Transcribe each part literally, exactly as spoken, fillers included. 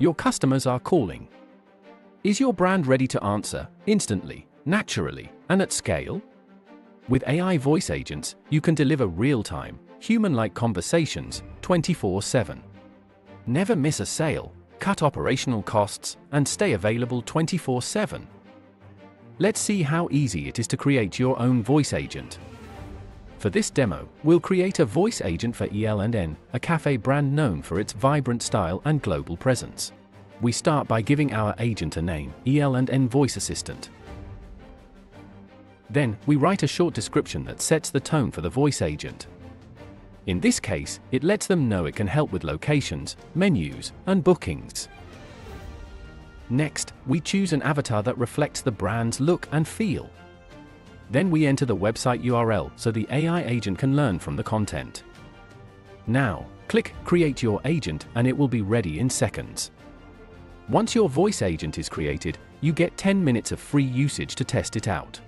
Your customers are calling. Is your brand ready to answer instantly, naturally, and at scale? With A I voice agents, you can deliver real-time, human-like conversations twenty-four seven. Never miss a sale, cut operational costs, and stay available twenty-four seven. Let's see how easy it is to create your own voice agent. For this demo, we'll create a voice agent for E L and N, a cafe brand known for its vibrant style and global presence. We start by giving our agent a name, E L and N Voice Assistant. Then, we write a short description that sets the tone for the voice agent. In this case, it lets them know it can help with locations, menus, and bookings. Next, we choose an avatar that reflects the brand's look and feel. Then we enter the website U R L so the A I agent can learn from the content. Now, click Create Your Agent and it will be ready in seconds. Once your voice agent is created, you get ten minutes of free usage to test it out.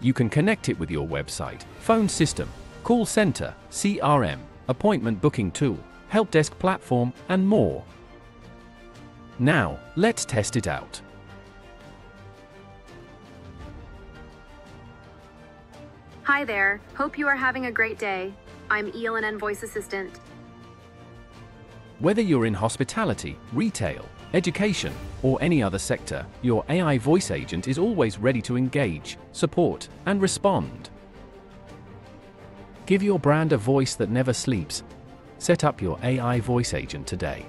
You can connect it with your website, phone system, call center, C R M, appointment booking tool, help desk platform, and more. Now, let's test it out. Hi there, hope you are having a great day. I'm E L and N Voice Assistant. Whether you're in hospitality, retail, education, or any other sector, your A I voice agent is always ready to engage, support, and respond. Give your brand a voice that never sleeps. Set up your A I voice agent today.